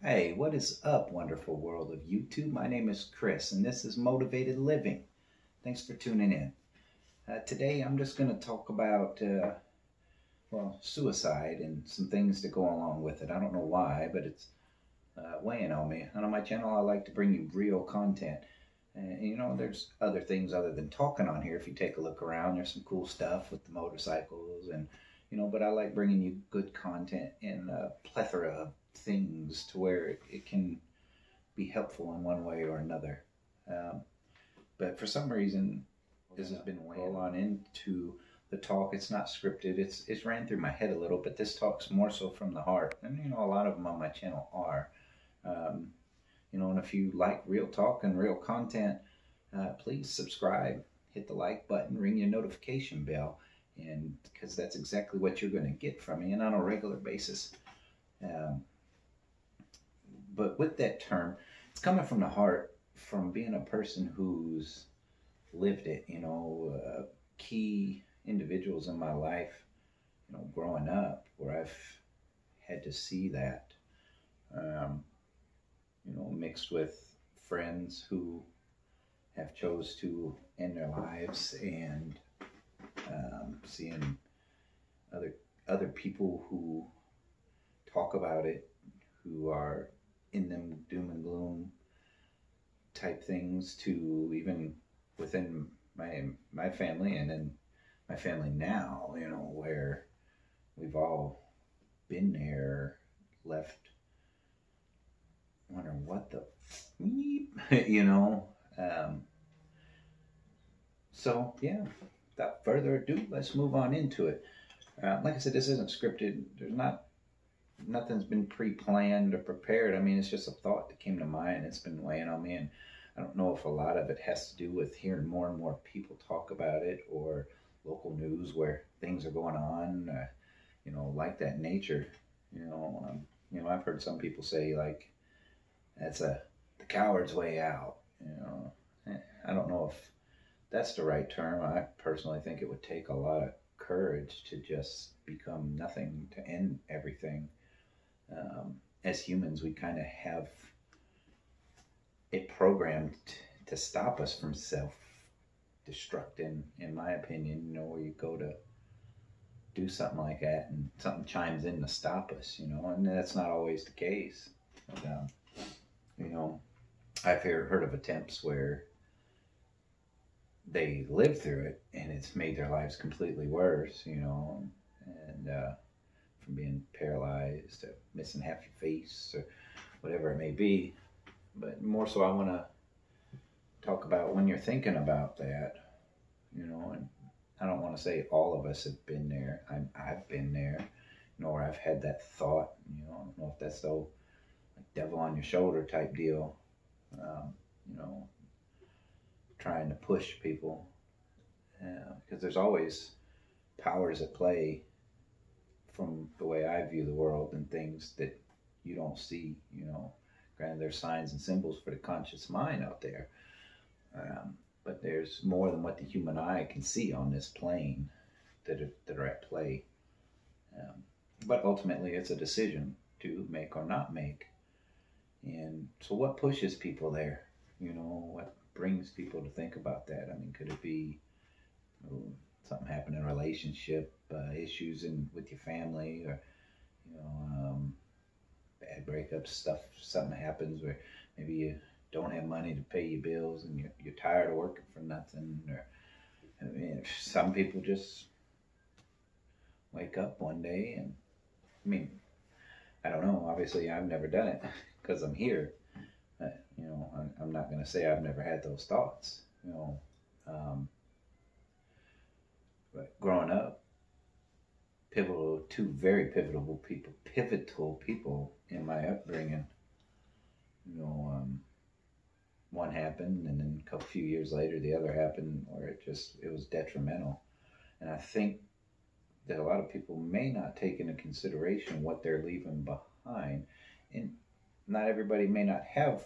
Hey, what is up, wonderful world of YouTube? My name is Chris, and this is Motivated Living. Thanks for tuning in. Today, I'm just going to talk about, suicide and some things that go along with it. I don't know why, but it's weighing on me. And on my channel, I like to bring you real content. And, there's other things other than talking on here. If you take a look around, there's some cool stuff with the motorcycles and, but I like bringing you good content and a plethora of things to where it can be helpful in one way or another. But for some reason, this has been well on into the talk. It's not scripted. It's ran through my head a little, but this talk's more so from the heart. And, a lot of them on my channel are. And if you like real talk and real content, please subscribe, hit the like button, ring your notification bell. And because that's exactly what you're going to get from me, and on a regular basis. But with that term, it's coming from the heart, from being a person who's lived it. Key individuals in my life, growing up, where I've had to see that, mixed with friends who have chose to end their lives, and seeing other people who talk about it, who are in them doom and gloom type things, to even within my family and in my family now, where we've all been there, left wondering what the so yeah. Without further ado, let's move on into it. Like I said, this isn't scripted. There's nothing's been pre-planned or prepared. I mean, it's just a thought that came to mind. It's been weighing on me, and I don't know if a lot of it has to do with hearing more and more people talk about it, or local news where things are going on, like that nature. I've heard some people say, like, that's the coward's way out. I don't know if that's the right term. I personally think it would take a lot of courage to just become nothing, to end everything. As humans, we kind of have it programmed to stop us from self-destructing, in my opinion. Where you go to do something like that and something chimes in to stop us, and that's not always the case. But, I've heard of attempts where they lived through it and it's made their lives completely worse, and from being paralyzed to missing half your face or whatever it may be. But more so, I want to talk about when you're thinking about that, and I don't want to say all of us have been there. I've been there, or I've had that thought, I don't know if that's the old, like, devil on your shoulder type deal, trying to push people, because there's always powers at play, from the way I view the world, and things that you don't see. Granted, there's signs and symbols for the conscious mind out there, but there's more than what the human eye can see on this plane that are at play. But ultimately, it's a decision to make or not make. And so, what pushes people there? What brings people to think about that? I mean, could it be something happened in a relationship, issues with your family, or bad breakups, something happens where maybe you don't have money to pay your bills and you're tired of working for nothing, or some people just wake up one day and, I don't know, obviously I've never done it because I'm here. I'm not going to say I've never had those thoughts, but growing up, two very pivotal people in my upbringing, one happened, and then a few years later, the other happened, where it was detrimental. And I think that a lot of people may not take into consideration what they're leaving behind, and not everybody may not have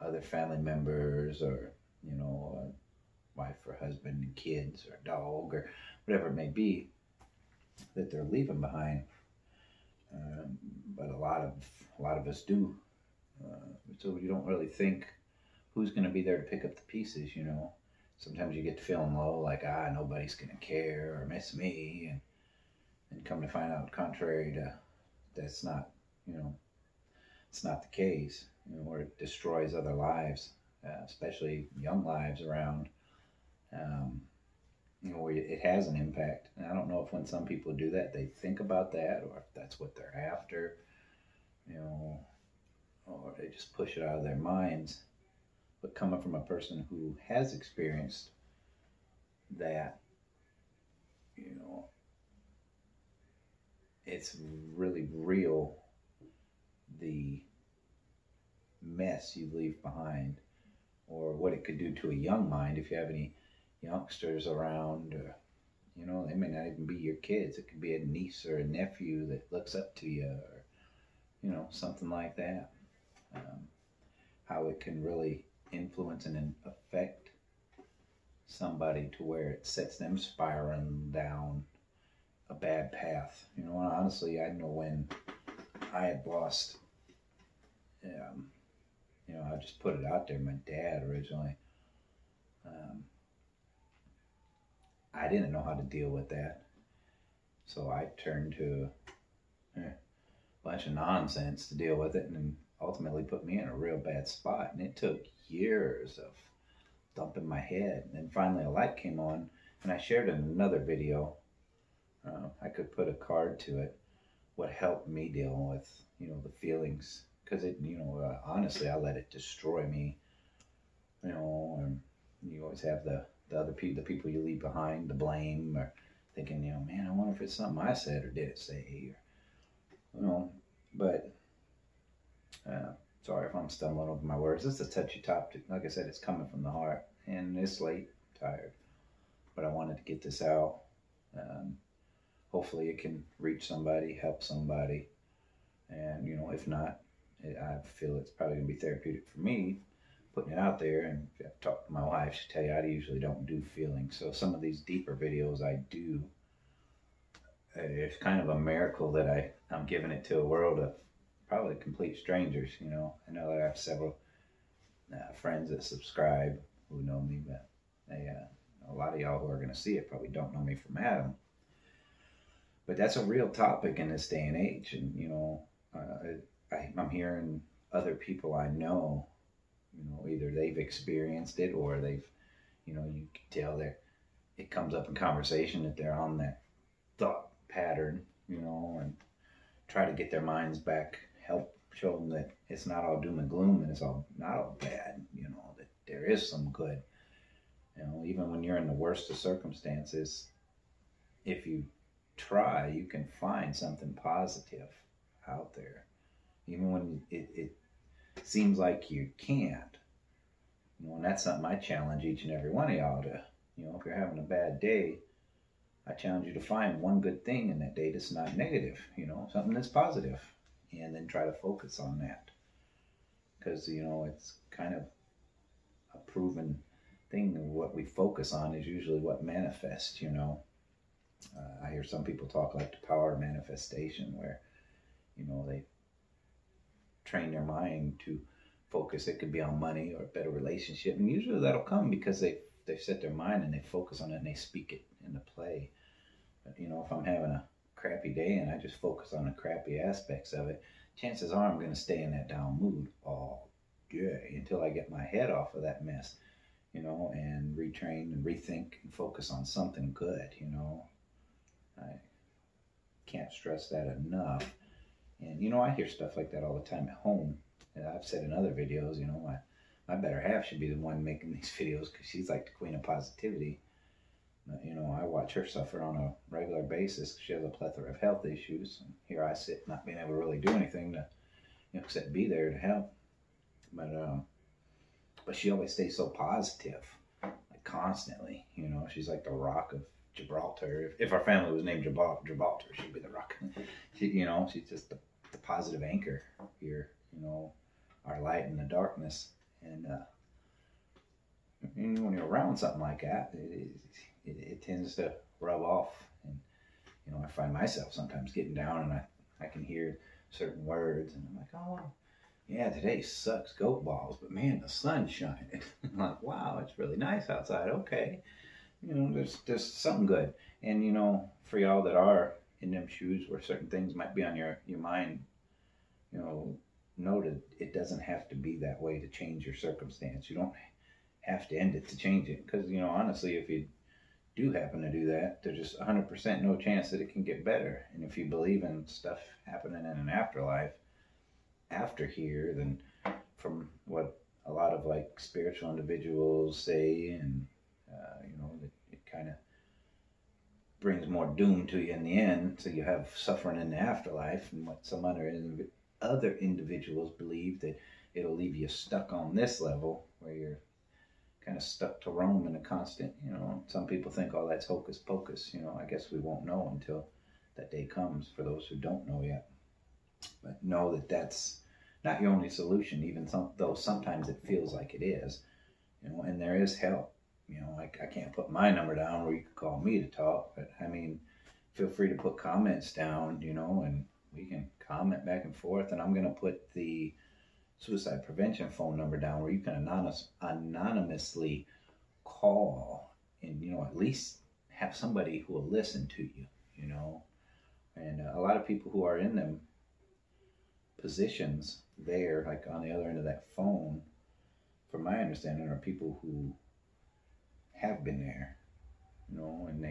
other family members, or, a wife or husband and kids or dog or whatever it may be that they're leaving behind. But a lot of us do. So you don't really think who's going to be there to pick up the pieces, you know. Sometimes you get to feeling low, like, nobody's going to care or miss me, and come to find out, contrary to, that's not, you know, it's not the case, you know, or it destroys other lives, especially young lives around, you know, where it has an impact. And I don't know if when some people do that, they think about that, or if that's what they're after, you know, or they just push it out of their minds. But coming from a person who has experienced that, you know, it's really real, the mess you leave behind, or what it could do to a young mind. If you have any youngsters around, or, you know, they may not even be your kids. It could be a niece or a nephew that looks up to you, or, you know, something like that. How it can really influence and affect somebody to where it sets them spiraling down a bad path. You know, and honestly, I know when I had lost, you know, I'll just put it out there, my dad originally, I didn't know how to deal with that. So I turned to a bunch of nonsense to deal with it, and ultimately put me in a real bad spot. And it took years of dumping my head. And then finally a light came on, and I shared in another video, I could put a card to it, what helped me deal with, you know, the feelings. Because it, you know, honestly, I let it destroy me, you know. And you always have the other people, the people you leave behind, the blame, or thinking, you know, man, I wonder if it's something I said or didn't say, or, you know. But sorry if I'm stumbling over my words. It's a touchy topic. Like I said, it's coming from the heart, and it's late, I'm tired, but I wanted to get this out. Hopefully it can reach somebody, help somebody, and, you know, if not, I feel it's probably going to be therapeutic for me, putting it out there. And if I've talked to my wife, she'll tell you I usually don't do feelings. So some of these deeper videos I do, it's kind of a miracle that I'm giving it to a world of probably complete strangers, you know. I know that I have several friends that subscribe who know me, but they, a lot of y'all who are going to see it probably don't know me from Adam. But that's a real topic in this day and age. And, you know, I'm hearing other people I know, you know, either they've experienced it, or they've, you know, you can tell that it comes up in conversation that they're on that thought pattern, you know, and try to get their minds back, help show them that it's not all doom and gloom, and it's all not all bad, you know, that there is some good. You know, even when you're in the worst of circumstances, if you try, you can find something positive out there. Even when it seems like you can't. You know, and that's something I challenge each and every one of y'all to, you know, if you're having a bad day, I challenge you to find one good thing in that day that's not negative, you know, something that's positive, and then try to focus on that. Because, you know, it's kind of a proven thing. What we focus on is usually what manifests, you know. I hear some people talk like the power of manifestation, where, you know, they train their mind to focus. It could be on money or a better relationship. And usually that'll come because they set their mind and they focus on it and they speak it into play. But, you know, if I'm having a crappy day and I just focus on the crappy aspects of it, chances are I'm going to stay in that down mood all day until I get my head off of that mess, you know, and retrain and rethink and focus on something good, you know. I can't stress that enough. And, you know, I hear stuff like that all the time at home. And I've said in other videos, you know, my better half should be the one making these videos, because she's like the queen of positivity. You know, I watch her suffer on a regular basis. She has a plethora of health issues. And here I sit not being able to really do anything to, you know, except be there to help. But she always stays so positive, like constantly. You know, she's like the Rock of Gibraltar. If our family was named Gibraltar, she'd be the Rock. She, you know, she's just the positive anchor here, you know, our light in the darkness. And when you're around something like that, it tends to rub off. And, you know, I find myself sometimes getting down, and I can hear certain words, and I'm like, oh, yeah, today sucks goat balls, but man, the sun's shining. I'm like, wow, it's really nice outside. Okay. You know, there's something good. And, you know, for y'all that are in them shoes where certain things might be on your mind, you know that it doesn't have to be that way to change your circumstance. You don't have to end it to change it. Because, you know, honestly, if you do happen to do that, there's just 100% no chance that it can get better. And if you believe in stuff happening in an afterlife after here, then from what a lot of like spiritual individuals say, and you know, it kind of brings more doom to you in the end. So you have suffering in the afterlife, and what some other individuals believe, that it'll leave you stuck on this level where you're kind of stuck to Rome in a constant, you know. Some people think, oh, that's hocus pocus, you know. I guess we won't know until that day comes, for those who don't know yet. But know that that's not your only solution, even though sometimes it feels like it is, you know. And there is help, you know. I can't put my number down where you could call me to talk, but I mean, feel free to put comments down, you know, and we can comment back and forth. And I'm going to put the suicide prevention phone number down where you can anonymously call, and, you know, at least have somebody who will listen to you, you know. And a lot of people who are in them positions there, like on the other end of that phone, from my understanding, are people who have been there, you know. And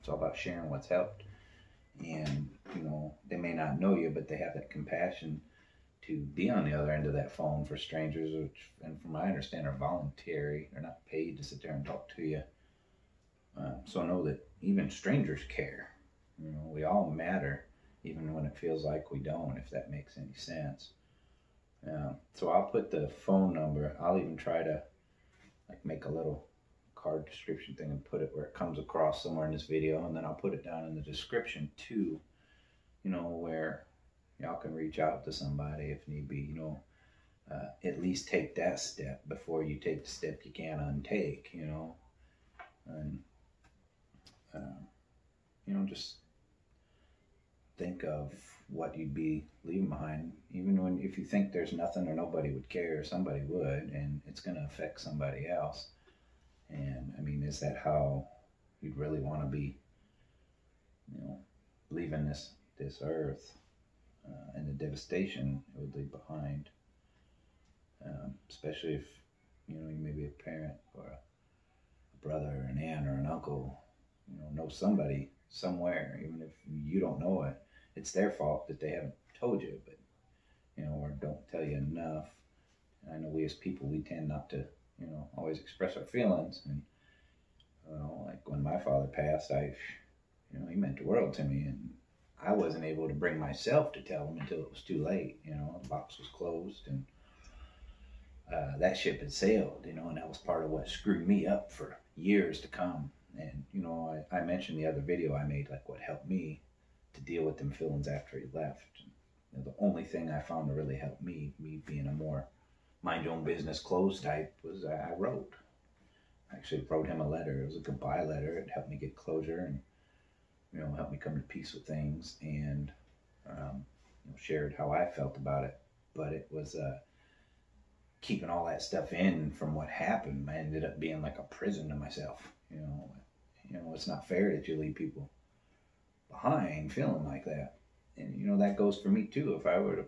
it's all about sharing what's helped. And, you know, they may not know you, but they have that compassion to be on the other end of that phone for strangers, which, and from my understanding, are voluntary. They're not paid to sit there and talk to you. So know that even strangers care. You know, we all matter, even when it feels like we don't, if that makes any sense. So I'll put the phone number. I'll even try to like make a little card description thing and put it where it comes across somewhere in this video, and then I'll put it down in the description too, you know, where y'all can reach out to somebody if need be, you know. At least take that step before you take the step you can't untake, you know. And, you know, just think of what you'd be leaving behind, even when, if you think there's nothing or nobody would care, or somebody would, and it's going to affect somebody else. And, I mean, is that how you'd really want to be, you know, leaving this earth? And the devastation it would leave behind, especially if, you know, you may be a parent or a brother, an aunt, or an uncle, you know somebody somewhere, even if you don't know it. It's their fault that they haven't told you, but, you know, or don't tell you enough. And I know we as people, we tend not to, you know, always express our feelings. And, you know, like when my father passed, you know, he meant the world to me, and I wasn't able to bring myself to tell him until it was too late. You know, the box was closed, and that ship had sailed, you know. And that was part of what screwed me up for years to come. And, you know, I mentioned the other video I made, like what helped me to deal with them feelings after he left. And, you know, the only thing I found to really help me being a more mind your own business closed type, was I wrote. I actually wrote him a letter. It was a goodbye letter. It helped me get closure, and, you know, helped me come to peace with things. And, you know, shared how I felt about it. But it was keeping all that stuff in from what happened. I ended up being like a prison to myself. You know, it's not fair that you leave people behind feeling like that. And, you know, that goes for me too. If I were to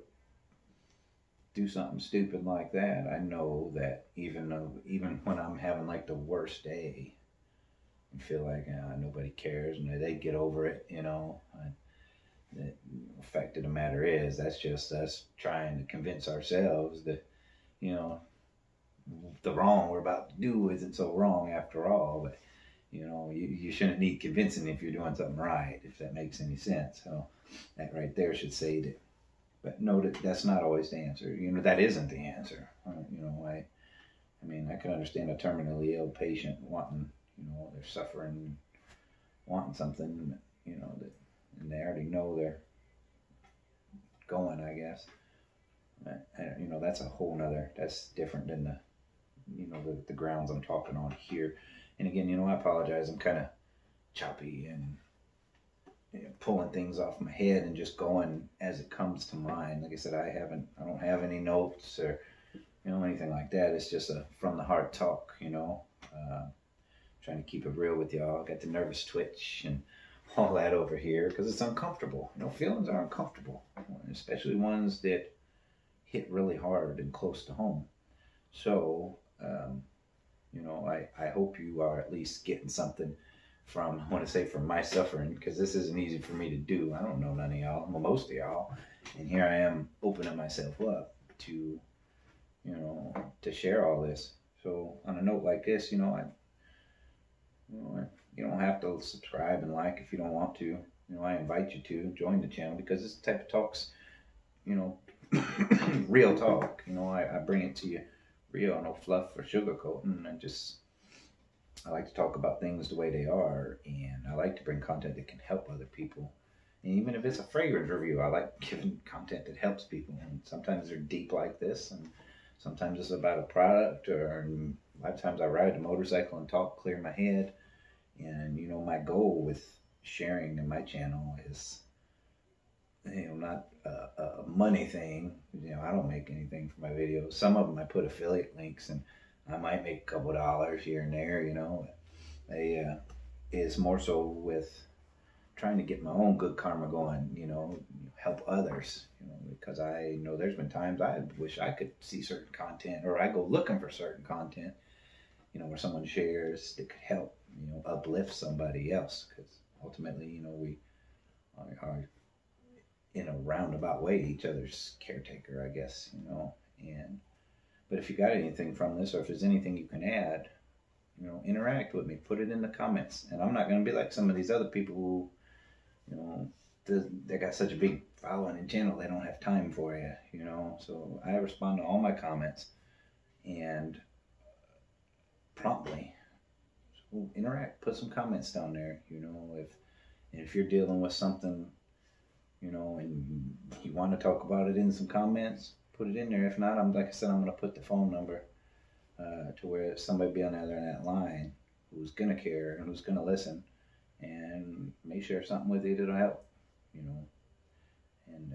do something stupid like that, I know that even when I'm having like the worst day, feel like nobody cares and they get over it, you know. The fact of the matter is, that's just us trying to convince ourselves that, you know, the wrong we're about to do isn't so wrong after all. But, you know, you shouldn't need convincing if you're doing something right, if that makes any sense. So that right there should say that. But know that that's not always the answer, you know. That isn't the answer. You know, I mean, I can understand a terminally ill patient wanting, you know, they're suffering, wanting something, you know, that, and they already know they're going, I guess. And, you know, that's a whole nother, that's different than the, you know, the grounds I'm talking on here. And again, you know, I apologize. I'm kind of choppy and pulling things off my head and just going as it comes to mind. Like I said, I don't have any notes or, you know, anything like that. It's just a from the heart talk, you know, trying to keep it real with y'all. Got the nervous twitch and all that over here because it's uncomfortable. You know, feelings are uncomfortable, especially ones that hit really hard and close to home. So, you know, I hope you are at least getting something from, I want to say from my suffering, because this isn't easy for me to do. I don't know none of y'all, well, most of y'all. And here I am opening myself up to, you know, to share all this. So on a note like this, you don't have to subscribe and like if you don't want to. You know, I invite you to join the channel because this type of talk's, you know, real talk. You know, I bring it to you real, no fluff or sugarcoating. I like to talk about things the way they are, and I like to bring content that can help other people. And even if it's a fragrance review, I like giving content that helps people. And sometimes they're deep like this, and sometimes it's about a product, or a lot of times I ride a motorcycle and talk, clear my head. And, you know, my goal with sharing in my channel is, you know, not a money thing. You know, I don't make anything for my videos. Some of them I put affiliate links, and I might make a couple dollars here and there, you know. It's more so with trying to get my own good karma going, you know, help others, you know, because I know there's been times I wish I could see certain content, or I go looking for certain content, you know, where someone shares that could help, you know, uplift somebody else, because ultimately, you know, we are in a roundabout way each other's caretaker, I guess, you know. And but if you got anything from this, or if there's anything you can add, you know, interact with me, put it in the comments. And I'm not going to be like some of these other people who, you know, they got such a big following and channel, they don't have time for you, you know. So I respond to all my comments, and promptly. So interact, put some comments down there, you know, if you're dealing with something, you know, and you want to talk about it in some comments, put it in there. If not, like I said, I'm going to put the phone number to where somebody be on the other end of that line who's going to care and who's going to listen and may share something with you that'll help, you know. And,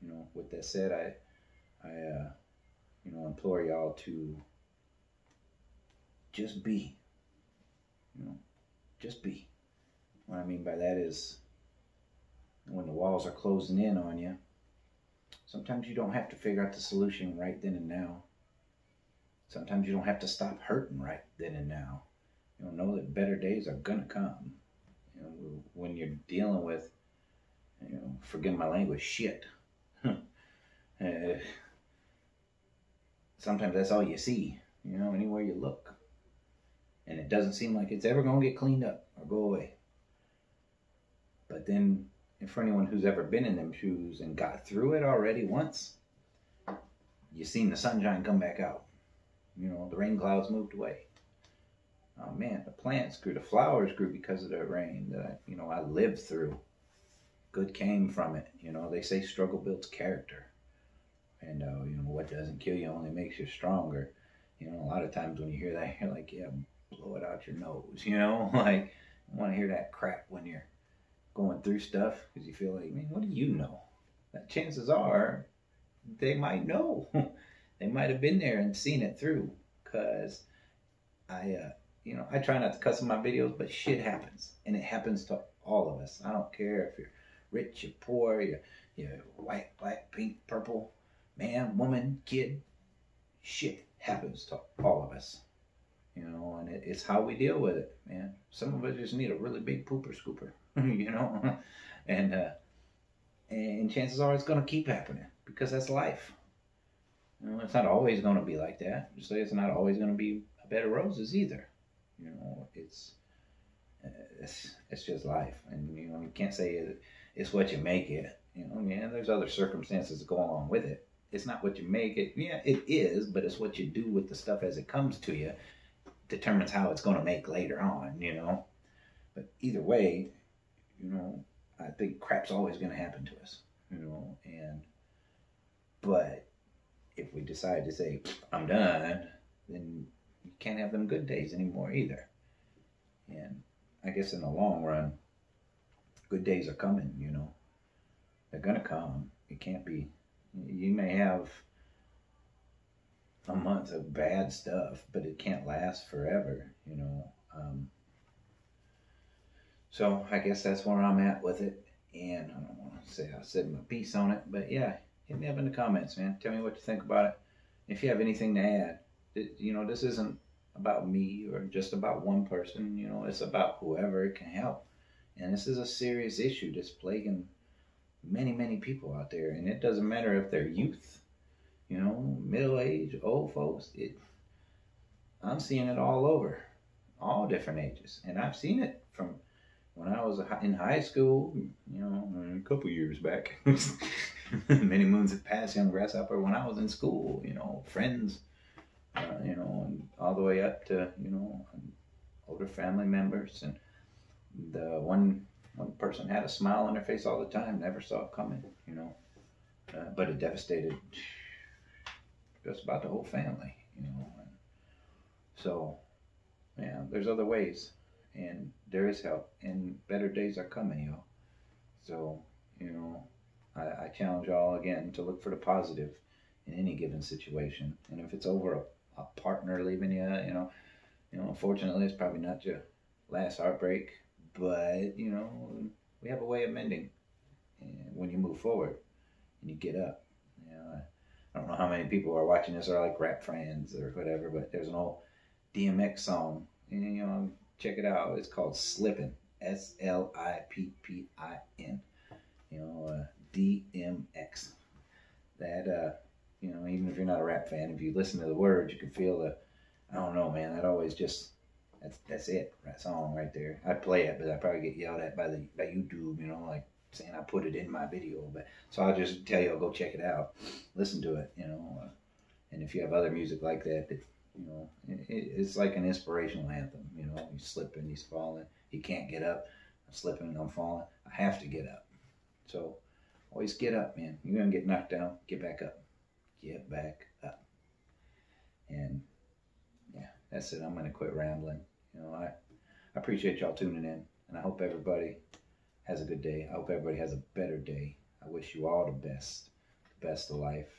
you know, with that said, I you know, implore y'all to just be, you know, just be. What I mean by that is when the walls are closing in on you, sometimes you don't have to figure out the solution right then and now. Sometimes you don't have to stop hurting right then and now. You'll know that better days are gonna come. You know, when you're dealing with, you know, forgive my language, shit. Sometimes that's all you see, you know, anywhere you look. And it doesn't seem like it's ever gonna get cleaned up or go away. But then, and for anyone who's ever been in them shoes and got through it already once, you've seen the sunshine come back out. You know, the rain clouds moved away. Oh man, the plants grew, the flowers grew because of the rain that I lived through. Good came from it. You know, they say struggle builds character. And, you know, what doesn't kill you only makes you stronger. You know, a lot of times when you hear that, you're like, yeah, blow it out your nose. You know, like, you want to hear that crap when you're going through stuff, because you feel like, man, what do you know? That chances are they might know. They might have been there and seen it through, because you know, I try not to cuss in my videos, but shit happens, and it happens to all of us. I don't care if you're rich, you're poor, you're white, black, pink, purple, man, woman, kid. Shit happens to all of us, you know, and it's how we deal with it, man. Some of us just need a really big pooper scooper. You know, and chances are it's gonna keep happening, because that's life. You know, it's not always gonna be like that. Just like it's not always gonna be a bed of roses either. You know, it's just life, and you know, you can't say it's what you make it. You know, yeah, there's other circumstances that go along with it. It's not what you make it. Yeah, it is, but it's what you do with the stuff as it comes to you determines how it's gonna make later on. You know, but either way. You know, I think crap's always going to happen to us, you know, but if we decide to say, I'm done, then you can't have them good days anymore either. And I guess in the long run, good days are coming, you know. They're going to come. It can't be. You may have a month of bad stuff, but it can't last forever, you know. So I guess that's where I'm at with it. And I don't want to say I said my piece on it, but yeah, hit me up in the comments, man. Tell me what you think about it. If you have anything to add, you know, this isn't about me or just about one person, you know, it's about whoever it can help. And this is a serious issue that's plaguing many, many people out there. And it doesn't matter if they're youth, you know, middle age, old folks. I'm seeing it all over, all different ages. And I've seen it from when I was in high school, you know, a couple years back. Many moons have passed, young grasshopper. When I was in school, you know, friends, you know, and all the way up to, you know, older family members. And the one person had a smile on their face all the time, never saw it coming, you know. But it devastated just about the whole family, you know. And so, yeah, there's other ways. And there is help, and better days are coming, y'all. So, you know, I challenge y'all again to look for the positive in any given situation. And if it's over a partner leaving you, you know, unfortunately, it's probably not your last heartbreak. But, you know, we have a way of mending. And when you move forward and you get up, you know, I don't know how many people are watching this or like rap friends or whatever, but there's an old DMX song, and, you know, check it out. It's called Slippin', S-L-I-P-P-I-N, you know, DMX. That, you know, even if you're not a rap fan, if you listen to the words, you can feel the, I don't know, man, that always just, that's it, that song right there. I'd play it, but I'd probably get yelled at by YouTube, you know, like saying I put it in my video. But so I'll just tell you, I'll go check it out, listen to it, you know, and if you have other music like that, you know, it's like an inspirational anthem, you know. He's slipping, he's falling, he can't get up. I'm slipping, I'm falling, I have to get up. So always get up, man. You're going to get knocked down, get back up. Get back up. And yeah, that's it. I'm going to quit rambling. You know, I appreciate y'all tuning in, and I hope everybody has a good day. I hope everybody has a better day. I wish you all the best of life,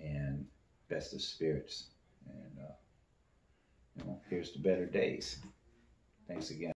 and best of spirits. And, you know, here's to better days. Thanks again.